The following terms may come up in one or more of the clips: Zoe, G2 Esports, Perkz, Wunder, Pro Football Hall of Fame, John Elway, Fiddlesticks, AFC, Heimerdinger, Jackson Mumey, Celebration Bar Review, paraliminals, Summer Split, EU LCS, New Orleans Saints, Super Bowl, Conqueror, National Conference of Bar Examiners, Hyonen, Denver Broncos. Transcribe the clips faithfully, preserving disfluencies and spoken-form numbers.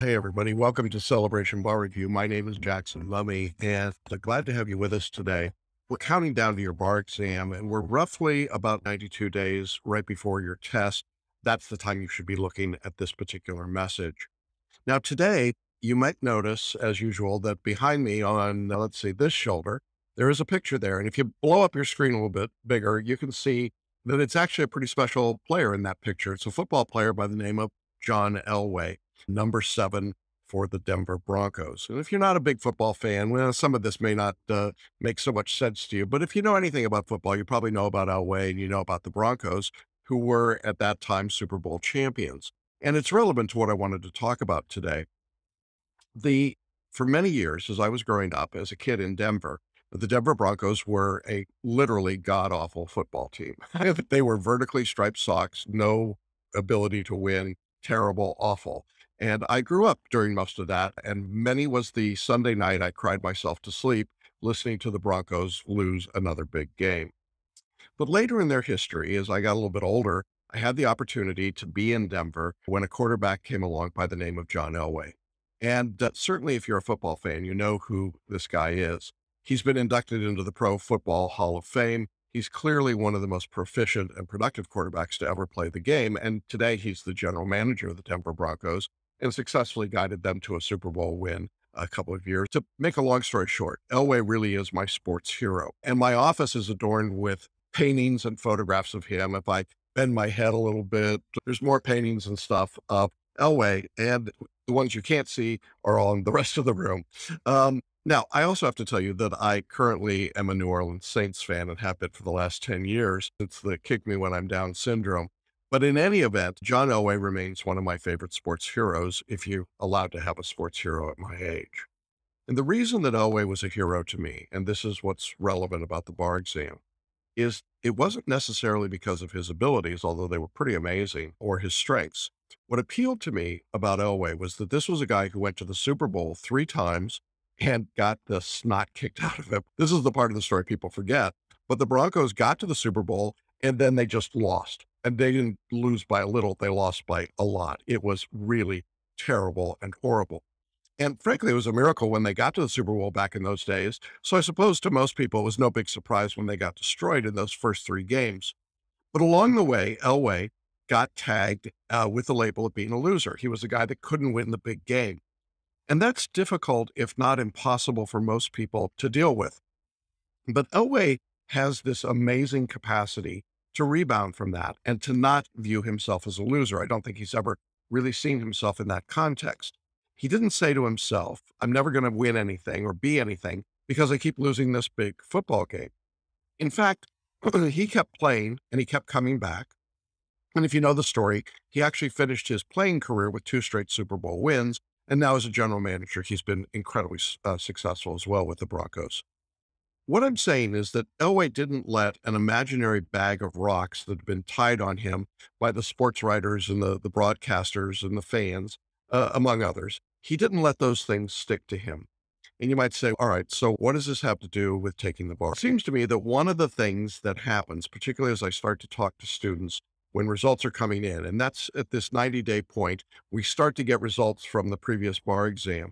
Hey everybody, welcome to Celebration Bar Review. My name is Jackson Mumey, and I'm glad to have you with us today. We're counting down to your bar exam, and we're roughly about ninety-two days right before your test. That's the time you should be looking at this particular message. Now today, you might notice, as usual, that behind me on, let's see, this shoulder, there is a picture there. And if you blow up your screen a little bit bigger, you can see that it's actually a pretty special player in that picture. It's a football player by the name of John Elway, number seven for the Denver Broncos. And if you're not a big football fan, well, some of this may not uh, make so much sense to you, but if you know anything about football, you probably know about Elway and you know about the Broncos, who were at that time Super Bowl champions. And it's relevant to what I wanted to talk about today. The, for many years, as I was growing up as a kid in Denver, the Denver Broncos were a literally god-awful football team. They were vertically striped socks, no ability to win, terrible, awful. And I grew up during most of that, and many was the Sunday night I cried myself to sleep listening to the Broncos lose another big game. But later in their history, as I got a little bit older, I had the opportunity to be in Denver when a quarterback came along by the name of John Elway. And uh, certainly if you're a football fan, you know who this guy is. He's been inducted into the Pro Football Hall of Fame. He's clearly one of the most proficient and productive quarterbacks to ever play the game. And today he's the general manager of the Denver Broncos and successfully guided them to a Super Bowl win a couple of years. To make a long story short, Elway really is my sports hero. And my office is adorned with paintings and photographs of him. If I bend my head a little bit, there's more paintings and stuff of Elway. And the ones you can't see are all in the rest of the room. Um, now, I also have to tell you that I currently am a New Orleans Saints fan and have been for the last ten years. It's the kick me when I'm down syndrome. But in any event, John Elway remains one of my favorite sports heroes, if you're allowed to have a sports hero at my age. And the reason that Elway was a hero to me, and this is what's relevant about the bar exam, is it wasn't necessarily because of his abilities, although they were pretty amazing, or his strengths. What appealed to me about Elway was that this was a guy who went to the Super Bowl three times and got the snot kicked out of him. This is the part of the story people forget, but the Broncos got to the Super Bowl and then they just lost. And they didn't lose by a little, they lost by a lot. It was really terrible and horrible. And frankly, it was a miracle when they got to the Super Bowl back in those days. So I suppose to most people, it was no big surprise when they got destroyed in those first three games. But along the way, Elway got tagged uh, with the label of being a loser. He was a guy that couldn't win the big game. And that's difficult, if not impossible, for most people to deal with. But Elway has this amazing capacity to rebound from that and to not view himself as a loser. I don't think he's ever really seen himself in that context. He didn't say to himself, I'm never going to win anything or be anything because I keep losing this big football game. In fact, he kept playing and he kept coming back. And if you know the story, he actually finished his playing career with two straight Super Bowl wins. And now as a general manager, he's been incredibly uh, successful as well with the Broncos. What I'm saying is that Elway didn't let an imaginary bag of rocks that had been tied on him by the sports writers and the, the broadcasters and the fans, uh, among others, he didn't let those things stick to him. And you might say, all right, so what does this have to do with taking the bar? It seems to me that one of the things that happens, particularly as I start to talk to students when results are coming in, and that's at this ninety day point, we start to get results from the previous bar exam.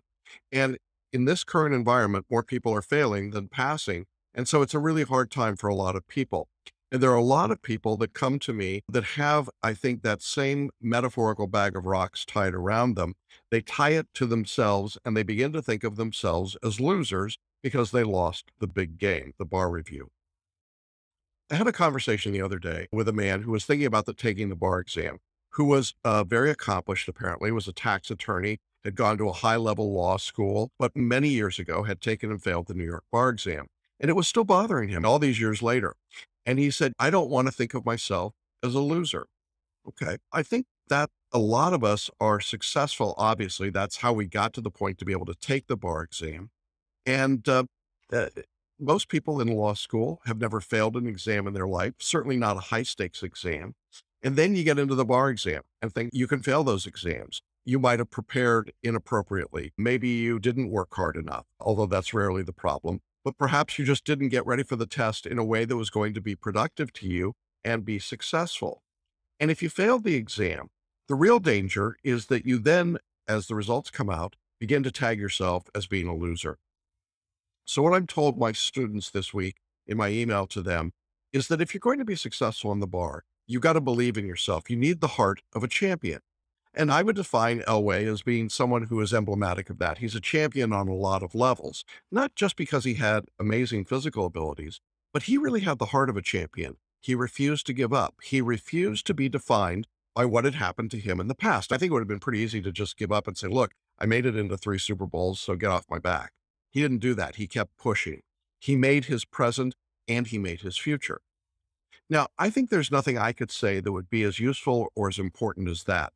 And in this current environment, more people are failing than passing. And so it's a really hard time for a lot of people. And there are a lot of people that come to me that have, I think, that same metaphorical bag of rocks tied around them. They tie it to themselves and they begin to think of themselves as losers because they lost the big game, the bar review. I had a conversation the other day with a man who was thinking about the, taking the bar exam, who was uh, very accomplished, apparently, was a tax attorney, had gone to a high-level law school, but many years ago had taken and failed the New York bar exam. And it was still bothering him all these years later. And he said, I don't want to think of myself as a loser. Okay, I think that a lot of us are successful, obviously. That's how we got to the point to be able to take the bar exam. And uh, uh, most people in law school have never failed an exam in their life, certainly not a high-stakes exam. And then you get into the bar exam and think you can fail those exams. You might have prepared inappropriately. Maybe you didn't work hard enough, although that's rarely the problem. But perhaps you just didn't get ready for the test in a way that was going to be productive to you and be successful. And if you failed the exam, the real danger is that you then as the results come out, begin to tag yourself as being a loser. So what I'm told my students this week in my email to them is that if you're going to be successful in the bar, you got to believe in yourself. You need the heart of a champion. And I would define Elway as being someone who is emblematic of that. He's a champion on a lot of levels, not just because he had amazing physical abilities, but he really had the heart of a champion. He refused to give up. He refused to be defined by what had happened to him in the past. I think it would have been pretty easy to just give up and say, look, I made it into three Super Bowls, so get off my back. He didn't do that. He kept pushing. He made his present and he made his future. Now, I think there's nothing I could say that would be as useful or as important as that.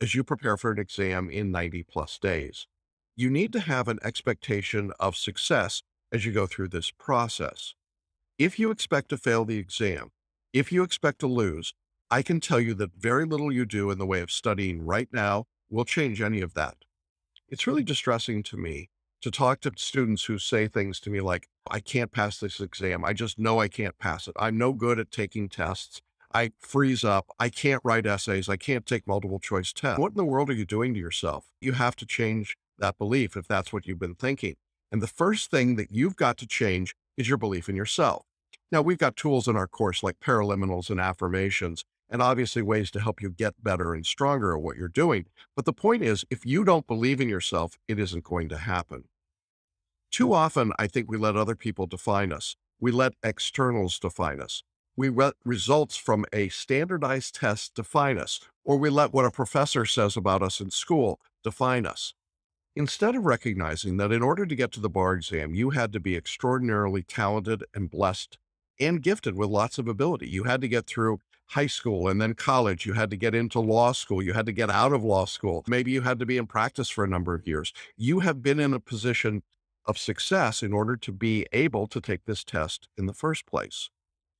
As you prepare for an exam in ninety plus days, you need to have an expectation of success as you go through this process. If you expect to fail the exam, if you expect to lose, I can tell you that very little you do in the way of studying right now will change any of that. It's really distressing to me to talk to students who say things to me like, I can't pass this exam. I just know I can't pass it. I'm no good at taking tests. I freeze up. I can't write essays. I can't take multiple choice tests. What in the world are you doing to yourself? You have to change that belief if that's what you've been thinking. And the first thing that you've got to change is your belief in yourself. Now, we've got tools in our course like paraliminals and affirmations, and obviously ways to help you get better and stronger at what you're doing. But the point is, if you don't believe in yourself, it isn't going to happen. Too often, I think we let other people define us. We let externals define us. We let results from a standardized test define us, or we let what a professor says about us in school define us. Instead of recognizing that in order to get to the bar exam, you had to be extraordinarily talented and blessed and gifted with lots of ability. You had to get through high school and then college. You had to get into law school. You had to get out of law school. Maybe you had to be in practice for a number of years. You have been in a position of success in order to be able to take this test in the first place.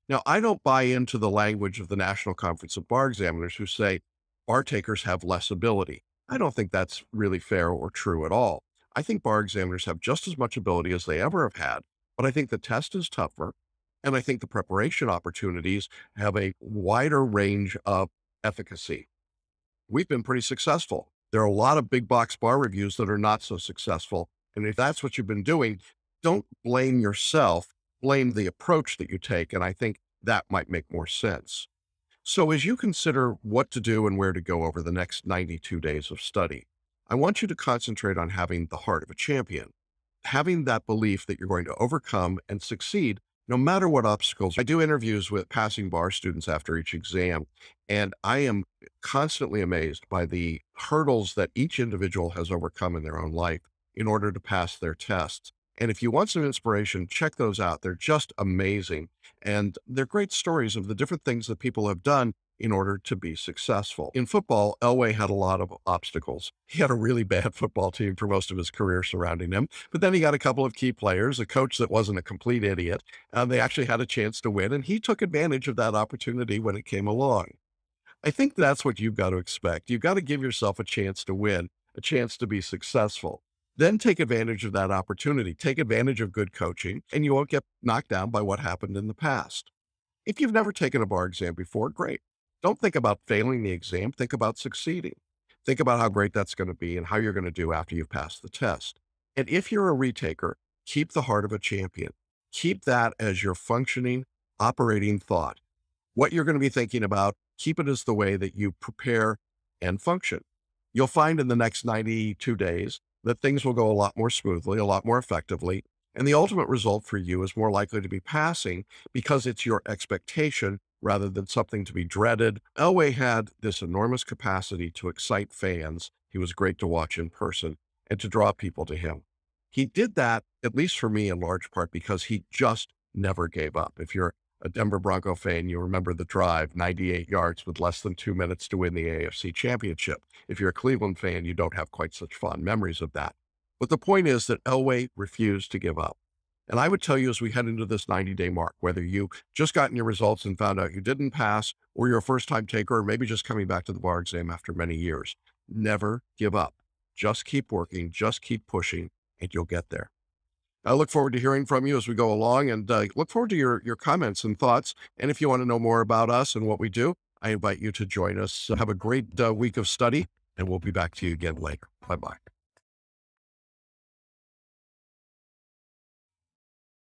Now, I don't buy into the language of the National Conference of Bar Examiners who say bar takers have less ability. I don't think that's really fair or true at all. I think bar examiners have just as much ability as they ever have had, but I think the test is tougher, and I think the preparation opportunities have a wider range of efficacy. We've been pretty successful. There are a lot of big box bar reviews that are not so successful, and if that's what you've been doing, don't blame yourself. Blame the approach that you take, and I think that might make more sense. So as you consider what to do and where to go over the next ninety-two days of study, I want you to concentrate on having the heart of a champion, having that belief that you're going to overcome and succeed no matter what obstacles. I do interviews with passing bar students after each exam, and I am constantly amazed by the hurdles that each individual has overcome in their own life in order to pass their tests. And if you want some inspiration, check those out. They're just amazing. And they're great stories of the different things that people have done in order to be successful. In football, Elway had a lot of obstacles. He had a really bad football team for most of his career surrounding him, but then he got a couple of key players, a coach that wasn't a complete idiot, and they actually had a chance to win. And he took advantage of that opportunity when it came along. I think that's what you've got to expect. You've got to give yourself a chance to win, a chance to be successful. Then take advantage of that opportunity, take advantage of good coaching, and you won't get knocked down by what happened in the past. If you've never taken a bar exam before, great. Don't think about failing the exam, think about succeeding. Think about how great that's going to be and how you're going to do after you've passed the test. And if you're a retaker, keep the heart of a champion. Keep that as your functioning, operating thought. What you're going to be thinking about, keep it as the way that you prepare and function. You'll find in the next ninety-two days, that things will go a lot more smoothly, a lot more effectively, and the ultimate result for you is more likely to be passing because it's your expectation rather than something to be dreaded. Elway had this enormous capacity to excite fans. He was great to watch in person and to draw people to him. He did that, at least for me, in large part because he just never gave up. If you're a Denver Bronco fan, you remember the drive, ninety-eight yards with less than two minutes to win the A F C championship. If you're a Cleveland fan, you don't have quite such fond memories of that. But the point is that Elway refused to give up. And I would tell you as we head into this ninety-day mark, whether you just gotten your results and found out you didn't pass, or you're a first-time taker, or maybe just coming back to the bar exam after many years, never give up. Just keep working, just keep pushing, and you'll get there. I look forward to hearing from you as we go along, and uh, look forward to your, your comments and thoughts. And if you want to know more about us and what we do, I invite you to join us. Have a great uh, week of study, and we'll be back to you again later. Bye-bye.